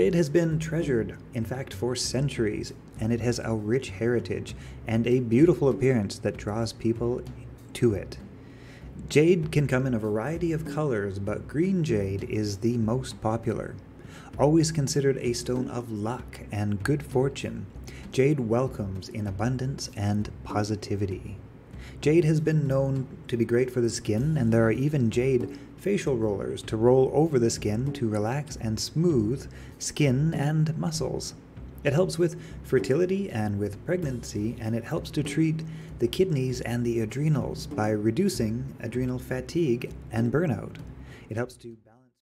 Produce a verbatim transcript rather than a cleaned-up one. Jade has been treasured, in fact, for centuries, and it has a rich heritage and a beautiful appearance that draws people to it. Jade can come in a variety of colors, but green jade is the most popular. Always considered a stone of luck and good fortune, jade welcomes in abundance and positivity. Jade has been known to be great for the skin, and there are even jade facial rollers to roll over the skin to relax and smooth skin and muscles. It helps with fertility and with pregnancy, and it helps to treat the kidneys and the adrenals by reducing adrenal fatigue and burnout. It helps to